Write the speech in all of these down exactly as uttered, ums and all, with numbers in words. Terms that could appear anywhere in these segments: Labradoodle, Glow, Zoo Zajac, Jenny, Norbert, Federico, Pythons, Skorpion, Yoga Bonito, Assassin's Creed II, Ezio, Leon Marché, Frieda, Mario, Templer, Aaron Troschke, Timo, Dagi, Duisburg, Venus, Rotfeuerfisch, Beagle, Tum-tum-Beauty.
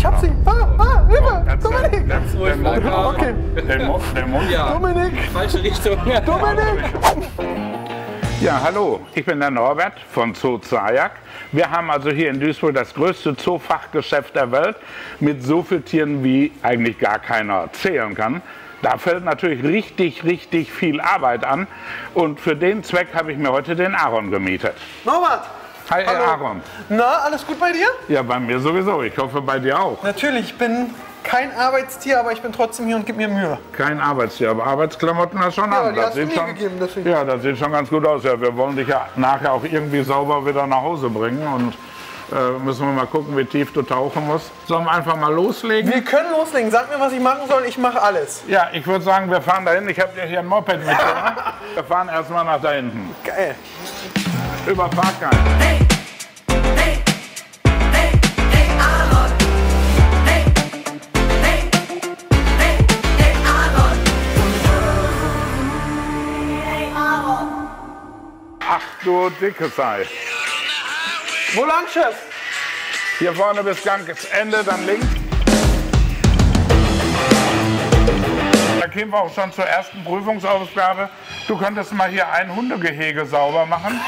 Ich hab sie! Ah, ah, Hilfe! Ganz Dominik! Ganz ruhig, okay. Der Mond, der Mond. Ja. Dominik! Falsche Richtung! Dominik! Ja, hallo, ich bin der Norbert von Zoo Zajac. Wir haben also hier in Duisburg das größte Zoofachgeschäft der Welt mit so vielen Tieren, wie eigentlich gar keiner zählen kann. Da fällt natürlich richtig, richtig viel Arbeit an. Und für den Zweck habe ich mir heute den Aaron gemietet. Norbert! Hi, hallo. Aaron. Na, alles gut bei dir? Ja, bei mir sowieso. Ich hoffe, bei dir auch. Natürlich, ich bin kein Arbeitstier, aber ich bin trotzdem hier und gebe mir Mühe. Kein Arbeitstier, aber Arbeitsklamotten hast du schon ja, an. Die das hast sieht du mir schon, gegeben, deswegen. Ja, das sieht schon ganz gut aus. Ja, wir wollen dich ja nachher auch irgendwie sauber wieder nach Hause bringen. Und äh, müssen wir mal gucken, wie tief du tauchen musst. Sollen wir einfach mal loslegen? Wir können loslegen. Sag mir, was ich machen soll. Ich mache alles. Ja, ich würde sagen, wir fahren dahin. Ich habe dir hier ein Moped mitgebracht. Wir fahren erstmal nach da hinten. Geil. Über Parkgang. Hey, hey, hey, hey, Aaron. Hey, hey, hey, hey, Aaron. Hey, Aaron. Ach du dicke Sei. Wo lang, Chef? Hier vorne bis Ganges Ende, dann links. Da kämen wir auch schon zur ersten Prüfungsaufgabe. Du könntest mal hier ein Hundegehege sauber machen.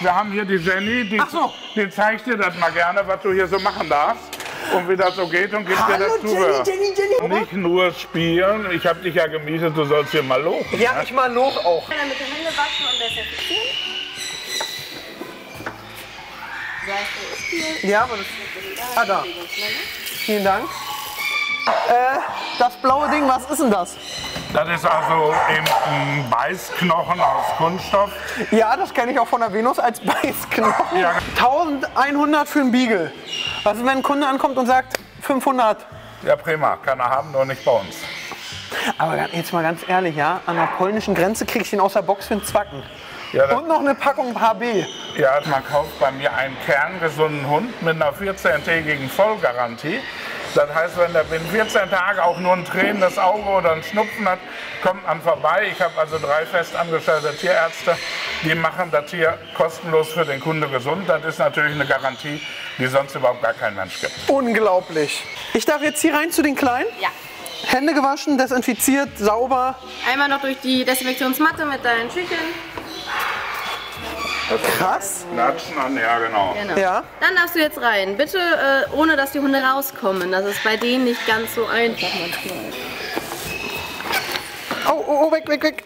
Wir haben hier die Jenny, die, so. die zeigt dir das mal gerne, was du hier so machen darfst und wie das so geht und gibt Hallo, dir das Zubehör. Jenny, Jenny, Jenny. Nicht nur spielen, ich habe dich ja gemietet, du sollst hier mal lochen. Ja, ne? Ich mal loch auch. Mit den Händen waschen und desinfizieren. Ja, aber das ah, da. Vielen Dank. Äh, das blaue Ding, was ist denn das? Das ist also eben ein Beißknochen aus Kunststoff. Ja, das kenne ich auch von der Venus als Beißknochen. Ja. eintausendeinhundert für einen Beagle. Was ist, wenn ein Kunde ankommt und sagt fünfhundert? Ja, prima. Kann er haben, nur nicht bei uns. Aber jetzt mal ganz ehrlich, ja, an der polnischen Grenze kriege ich den aus der Box für einen Zwacken. Ja, und noch eine Packung H B. Ja, man kauft bei mir einen kerngesunden Hund mit einer vierzehntägigen Vollgarantie. Das heißt, wenn der binnen vierzehn Tagen auch nur ein tränendes Auge oder ein Schnupfen hat, kommt man vorbei. Ich habe also drei fest angestellte Tierärzte, die machen das Tier kostenlos für den Kunde gesund. Das ist natürlich eine Garantie, die sonst überhaupt gar kein Mensch gibt. Unglaublich. Ich darf jetzt hier rein zu den Kleinen? Ja. Hände gewaschen, desinfiziert, sauber. Einmal noch durch die Desinfektionsmatte mit deinen Tüchern. Krass. Klatschen an, ja genau. genau. Ja. Dann darfst du jetzt rein. Bitte äh, ohne, dass die Hunde rauskommen. Das ist bei denen nicht ganz so einfach manchmal. Oh, oh, oh, weg, weg, weg.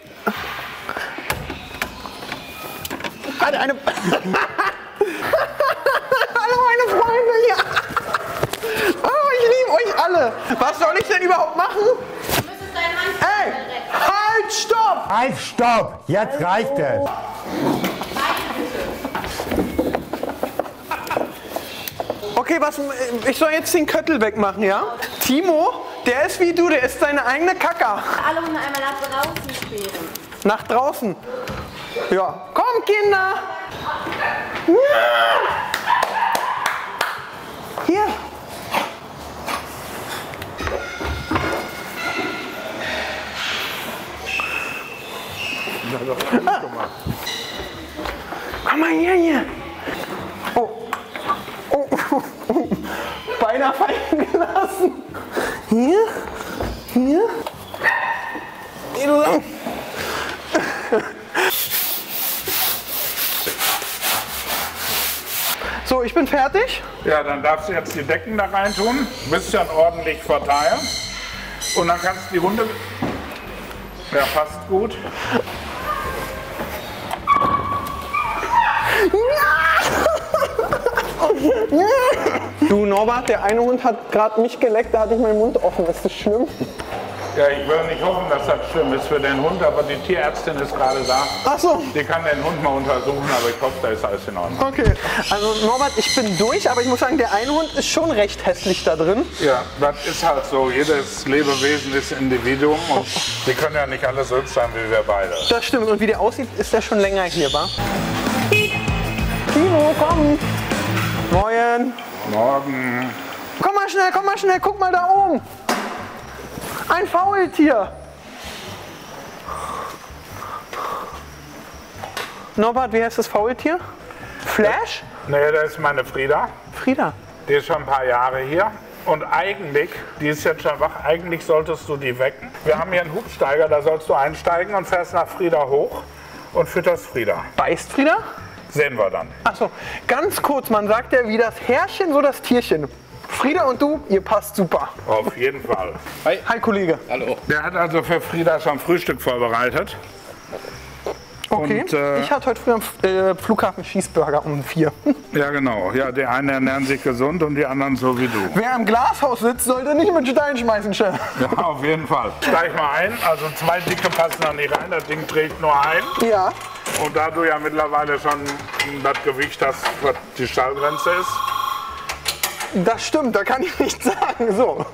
Eine, eine. Hallo meine Freunde hier. Ja. Oh, ich liebe euch alle. Was soll ich denn überhaupt machen? Du müsstest deinen Mann Ey, halt, stopp. Halt, stopp. Jetzt Hallo. reicht es. Okay, was, ich soll jetzt den Köttel wegmachen, ja? Timo, der ist wie du, der ist seine eigene Kacker. Alle Hunde einmal nach draußen sperren. Nach draußen? Ja. Komm, Kinder! Hier. Ah. Komm mal hier, hier. Oh. Beinahe fallen gelassen. Hier, hier. Geh du lang. So, ich bin fertig. Ja, dann darfst du jetzt die Decken da rein tun, ein bisschen ordentlich verteilen. Und dann kannst du die Hunde. Ja, passt gut. Du Norbert, der eine Hund hat gerade mich geleckt, da hatte ich meinen Mund offen. Ist das schlimm? Ja, ich will nicht hoffen, dass das schlimm ist für den Hund, aber die Tierärztin ist gerade da. Ach so. Die kann den Hund mal untersuchen, aber ich hoffe, da ist alles in Ordnung. Okay, also Norbert, ich bin durch, aber ich muss sagen, der eine Hund ist schon recht hässlich da drin. Ja, das ist halt so. Jedes Lebewesen ist Individuum und wir können ja nicht alle so hübsch sein wie wir beide. Das stimmt. Und wie der aussieht, ist der schon länger hier, wa? Timo, komm! Moin! Morgen! Komm mal schnell, komm mal schnell, guck mal da oben! Ein Faultier! Norbert, wie heißt das Faultier? Flash? Nee, das ist meine Frieda. Frieda? Die ist schon ein paar Jahre hier. Und eigentlich, die ist jetzt schon wach, eigentlich solltest du die wecken. Wir haben hier einen Hubsteiger, da sollst du einsteigen und fährst nach Frieda hoch und fütterst Frieda. Beißt Frieda? Sehen wir dann. Achso, ganz kurz, man sagt ja, wie das Herrchen, so das Tierchen. Frieda und du, ihr passt super. Auf jeden Fall. Hi. Hi, Kollege. Hallo. Der hat also für Frieda schon Frühstück vorbereitet. Okay, und, äh, ich hatte heute früher am äh, Flughafen Cheeseburger um vier. Ja, genau. Ja, die einen ernähren sich gesund und die anderen so wie du. Wer im Glashaus sitzt, sollte nicht mit Steinen schmeißen, Chef. Ja, auf jeden Fall. Steig mal ein. Also zwei dicke passen da nicht rein. Das Ding trägt nur ein. Ja. Und da du ja mittlerweile schon das Gewicht hast, was die Stallgrenze ist. Das stimmt, da kann ich nichts sagen. So.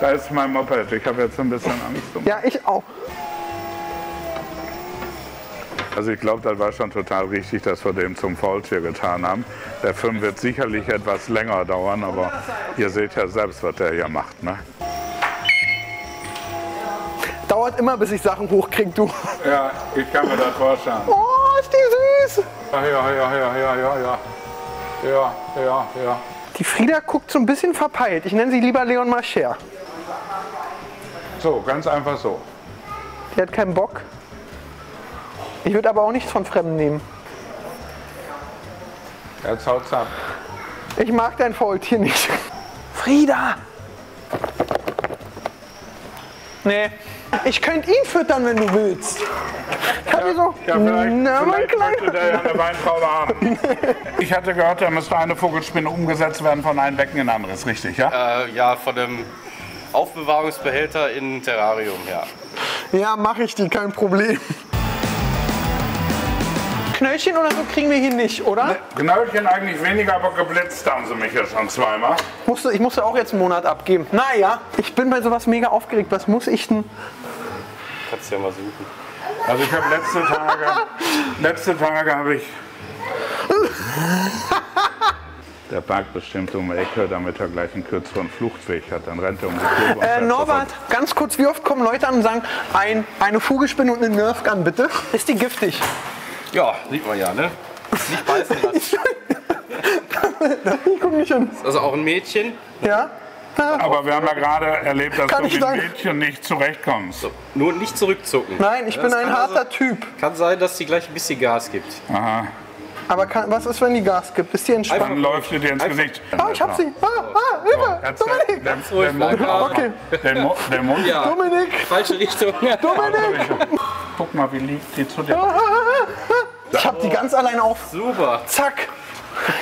Da ist mein Moped. Ich habe jetzt ein bisschen Angst um. Ja, ich auch. Also ich glaube, das war schon total richtig, dass wir dem zum Faultier getan haben. Der Film wird sicherlich etwas länger dauern, aber ihr seht ja selbst, was der hier macht, ne? Dauert immer, bis ich Sachen hochkriege, du. Ja, ich kann mir das vorstellen. Oh, ist die süß! Ja, ja, ja, ja, ja, ja, ja. Ja, ja, ja. Die Frieda guckt so ein bisschen verpeilt. Ich nenne sie lieber Leon Marché. So, ganz einfach so. Die hat keinen Bock. Ich würde aber auch nichts von Fremden nehmen. Jetzt haut's ab. Ich mag dein Faultier nicht. Frieda! Nee. Ich könnte ihn füttern, wenn du willst. Ich hab ja, hier so... Ja, vielleicht, na, vielleicht möchte der ja eine Weintraube haben. Ich hatte gehört, da müsste eine Vogelspinne umgesetzt werden von einem Becken in ein anderes, richtig, ja? Äh, ja, von einem Aufbewahrungsbehälter in ein Terrarium, ja. Ja, mache ich die, kein Problem. Knöllchen oder so kriegen wir hier nicht, oder? Ne, Knöllchen eigentlich weniger, aber geblitzt haben sie mich ja schon zweimal. Musste, ich musste auch jetzt einen Monat abgeben. Naja, ich bin bei sowas mega aufgeregt. Was muss ich denn? Kannst du ja mal suchen. Also ich habe letzte Tage, letzte Tage habe ich... Der parkt bestimmt um die Ecke, damit er gleich einen kürzeren Fluchtweg hat. Dann rennt er um die Kurve. Äh, Norbert, ganz kurz, wie oft kommen Leute an und sagen, ein, eine Vogelspinne und eine Nerfgun bitte? Ist die giftig? Ja, sieht man ja, ne? Nicht beißen lassen. Ich guck mich an. Also auch ein Mädchen. Ja. Aber wir haben ja gerade erlebt, dass kann du mit einem Mädchen nicht zurechtkommst. So, nur nicht zurückzucken. Nein, ich ja, bin ein harter also, Typ. Kann sein, dass die gleich ein bisschen Gas gibt. Aha. Aber kann, was ist, wenn die Gas gibt? Ist die entspannt? Dann läuft sie dir ins einfach Gesicht. Ah, ich hab sie. Ah, ah, Hilfe! So, Dominik! Ganz ruhig, okay. Der Mund. Der Mund. Ja. Dominik! Falsche Richtung. Dominik! Guck mal, wie liegt die zu dir. Ich hab die ganz allein auf. Super. Zack.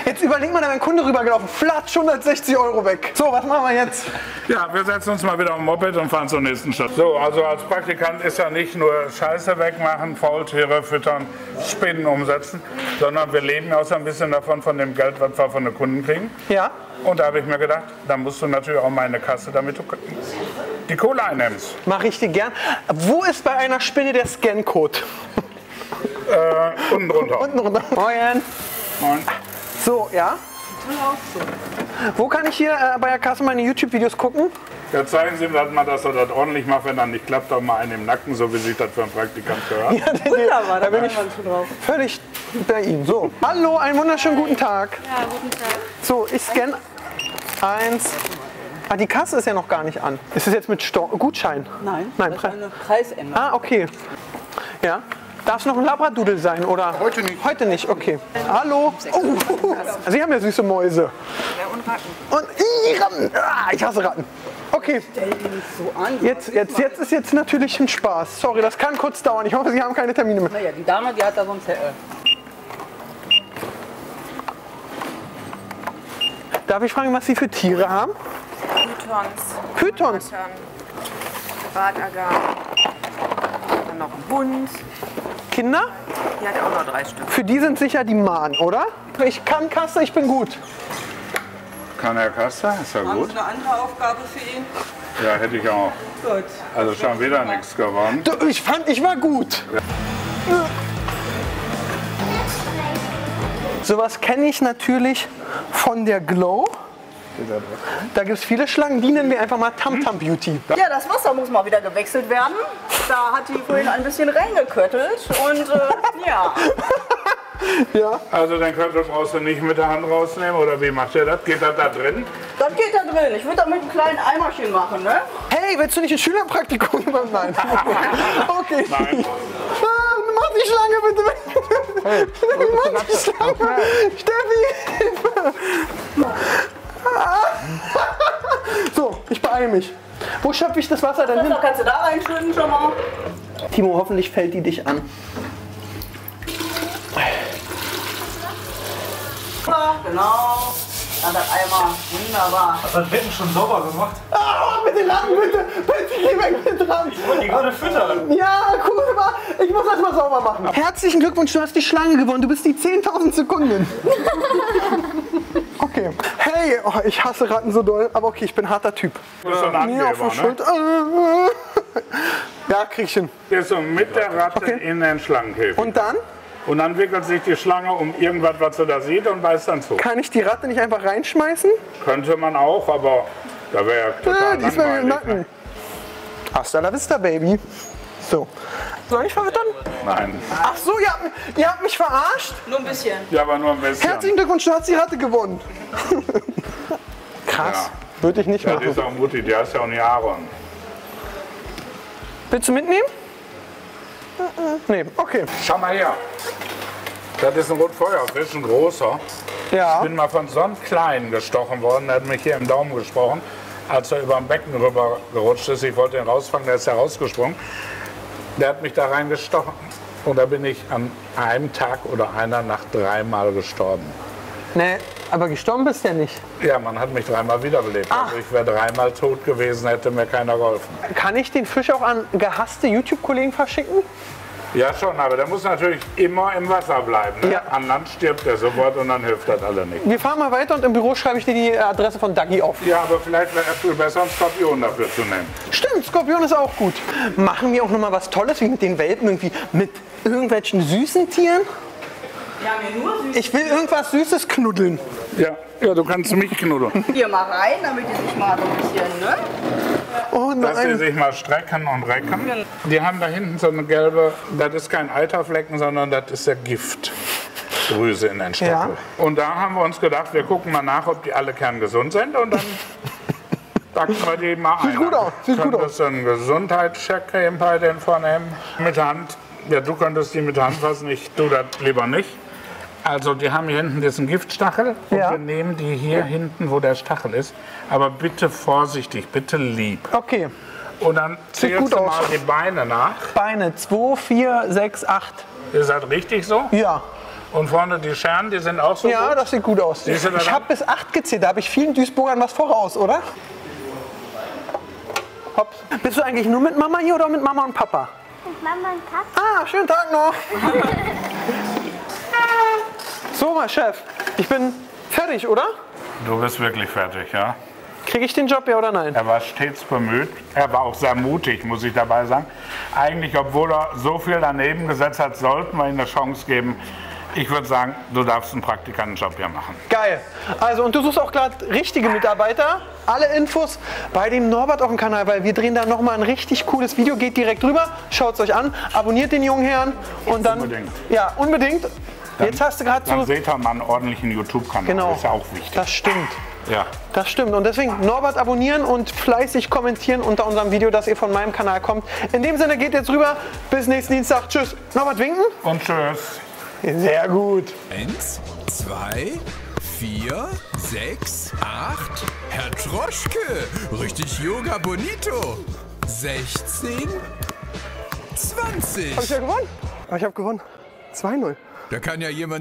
Jetzt überleg mal, da wäre ein Kunde rübergelaufen. Flatsch, hundertsechzig Euro weg. So, was machen wir jetzt? Ja, wir setzen uns mal wieder auf dem Moped und fahren zur nächsten Stadt. So, also als Praktikant ist ja nicht nur Scheiße wegmachen, Faultiere füttern, Spinnen umsetzen, sondern wir leben ja auch so ein bisschen davon, von dem Geld, was wir von den Kunden kriegen. Ja. Und da habe ich mir gedacht, dann musst du natürlich auch meine Kasse, damit du die Kohle einnimmst. Mach ich dir gern. Wo ist bei einer Spinne der Scancode? Äh, unten drunter. Unten runter. Moin. Moin. So, ja. Wo kann ich hier äh, bei der Kasse meine YouTube-Videos gucken? Ja, zeigen Sie mir mal, dass er das ordentlich macht, wenn das nicht klappt, doch mal einen im Nacken, so wie sich das für einen Praktikant gehört. Ja, den, wunderbar, da bin ich drauf. Völlig bei Ihnen. So, hallo, einen wunderschönen guten Tag. Ja, guten Tag. So, ich scanne eins. Ah, die Kasse ist ja noch gar nicht an. Ist das jetzt mit Sto Gutschein? Nein, Nein Pre eine Preisänderung. Ah, okay. Ja. Darf es noch ein Labradoodle sein, oder? Heute nicht. Heute nicht, okay. Hallo. Oh, Sie haben ja süße Mäuse. Ja, und Ratten. Und ii, Ratten. Ah, ich hasse Ratten. Okay. Stell die nicht so an. Jetzt, jetzt, jetzt ist jetzt natürlich ein Spaß. Sorry, das kann kurz dauern. Ich hoffe, Sie haben keine Termine mehr. Naja, die Dame, die hat da so einen Zettel. Darf ich fragen, was Sie für Tiere haben? Pythons. Pythons. Dann noch ein Hund. Kinder? Die hat auch noch drei Stück. Für die sind sicher die Mahn, oder? Ich kann Kasse, ich bin gut. Kann er Kasse? Ist ja gut. Haben Sie eine andere Aufgabe für ihn? Ja, hätte ich auch. Gut. Also schon wieder nichts gewonnen. Du, ich fand, ich war gut. Ja. Sowas kenne ich natürlich von der Glow. Da gibt es viele Schlangen, die nennen wir einfach mal Tum-tum-Beauty. Ja, das Wasser muss mal wieder gewechselt werden. Da hat die vorhin ein bisschen reingekörtelt und äh, ja. Ja. Also dann kannst du, brauchst du nicht mit der Hand rausnehmen, oder wie macht ihr das? Geht das da drin? Das geht da drin. Ich würde das mit einem kleinen Eimerchen machen, ne? Hey, willst du nicht ein Schülerpraktikum machen? Nein. Okay. Nein. Mach die Schlange bitte! Hey, mach die Schlange! Okay. Steffi! So, ich beeile mich. Wo schöpfe ich das Wasser denn hin? Kannst du da reinschütten schon mal? Timo, hoffentlich fällt die dich an. Genau. Dann das einmal. Wunderbar. Das hat Wetten schon sauber gemacht. Ah, bitte lang, bitte! Bitte, geh weg, bitte dran! Ich wollte die gerade füttern. Ja, cool, war. Ich muss das mal sauber machen. Herzlichen Glückwunsch, du hast die Schlange gewonnen. Du bist die zehntausend Sekunden. Okay. Hey, oh, ich hasse Ratten so doll, aber okay, ich bin ein harter Typ. Du bist so ein Angeber, auf der Schuld. Ne? Ja, krieg ich hin. Gehst du mit der Ratte okay. in den Schlangenkäfig. Und dann? Und dann wickelt sich die Schlange um irgendwas, was sie da sieht, und beißt dann zu. Kann ich die Ratte nicht einfach reinschmeißen? Könnte man auch, aber da wäre ja total langweilig. Diesmal im Nacken. Hasta la vista, Baby. So. Soll ich verwittern? Nein. Ach so, ihr habt, ihr habt mich verarscht? Nur ein bisschen. Ja, aber nur ein bisschen. Herzlichen Glückwunsch, du hast die Ratte gewonnen. Krass. Ja. Würde ich nicht ja, machen. Die ist auch mutig, die heißt ja auch nicht Aaron. Willst du mitnehmen? Nee, okay. Schau mal her. Das ist ein Rotfeuerfisch, ein großer. Ja. Ich bin mal von so einem kleinen gestochen worden, der hat mich hier im Daumen gesprochen, als er über dem Becken rüber gerutscht ist. Ich wollte ihn rausfangen, der ist ja rausgesprungen. Der hat mich da reingestochen. Und da bin ich an einem Tag oder einer Nacht dreimal gestorben. Nee, aber gestorben bist du ja nicht. Ja, man hat mich dreimal wiederbelebt. Ach. Also ich wäre dreimal tot gewesen, hätte mir keiner geholfen. Kann ich den Fisch auch an gehasste YouTube-Kollegen verschicken? Ja schon, aber der muss natürlich immer im Wasser bleiben. Ne? Ja. An Land stirbt er sofort und dann hilft das alle nicht. Wir fahren mal weiter und im Büro schreibe ich dir die Adresse von Dagi auf. Ja, aber vielleicht wäre es besser, einen Skorpion dafür zu nehmen. Stimmt, Skorpion ist auch gut. Machen wir auch noch mal was Tolles, wie mit den Welpen, irgendwie mit irgendwelchen süßen Tieren? Ja, nur süß. Ich will irgendwas Süßes knuddeln. Ja, ja, du kannst mich knuddeln. Hier mal rein, damit die sich mal so ein bisschen, ne? Oh nein. Dass die sich mal strecken und recken. Die haben da hinten so eine gelbe, das ist kein Eiterflecken, sondern das ist der Giftdrüse in den Stoppel. Ja. Und da haben wir uns gedacht, wir gucken mal nach, ob die alle kerngesund sind und dann packen wir die mal ein. Sieht gut aus, sieht gut aus. Könntest du einen Gesundheitscheck eben bei denen vornehmen? Mit der Hand. Ja, du könntest die mit der Hand fassen, ich tu das lieber nicht. Also die haben hier hinten diesen Giftstachel und ja. wir nehmen die hier ja. hinten, wo der Stachel ist. Aber bitte vorsichtig, bitte lieb. Okay. Und dann zählst du mal die Beine nach. Beine, zwei, vier, sechs, acht. Ist das richtig so? Ja. Und vorne die Scheren, die sind auch so ja, gut? Ja, das sieht gut aus. Ich habe bis acht gezählt, da habe ich vielen Duisburgern was voraus, oder? Hopp. Bist du eigentlich nur mit Mama hier oder mit Mama und Papa? Mit Mama und Papa. Ah, schönen Tag noch. So, mein Chef, ich bin fertig, oder? Du bist wirklich fertig, ja. Kriege ich den Job, ja oder nein? Er war stets bemüht. Er war auch sehr mutig, muss ich dabei sagen. Eigentlich, obwohl er so viel daneben gesetzt hat, sollten wir ihm eine Chance geben. Ich würde sagen, du darfst einen Praktikantenjob hier machen. Geil. Also, und du suchst auch gerade richtige Mitarbeiter. Alle Infos bei dem Norbert auf dem Kanal, weil wir drehen da nochmal ein richtig cooles Video. Geht direkt rüber, schaut es euch an, abonniert den jungen Herrn. Und dann, unbedingt. Ja, unbedingt. Dann, Jetzt hast du gerade so. Dann seht ihr mal einen ordentlichen YouTube-Kanal. Genau. Das ist ja auch wichtig. Das stimmt. Ja. Das stimmt. Und deswegen Norbert abonnieren und fleißig kommentieren unter unserem Video, dass ihr von meinem Kanal kommt. In dem Sinne, geht jetzt rüber. Bis nächsten Dienstag. Tschüss. Norbert winken. Und tschüss. Sehr gut. Eins, zwei, vier, sechs, acht. Herr Troschke. Richtig Yoga Bonito. sechzehn, zwanzig. Hab ich ja gewonnen? Aber ich habe gewonnen. zwei null. Da kann ja jemand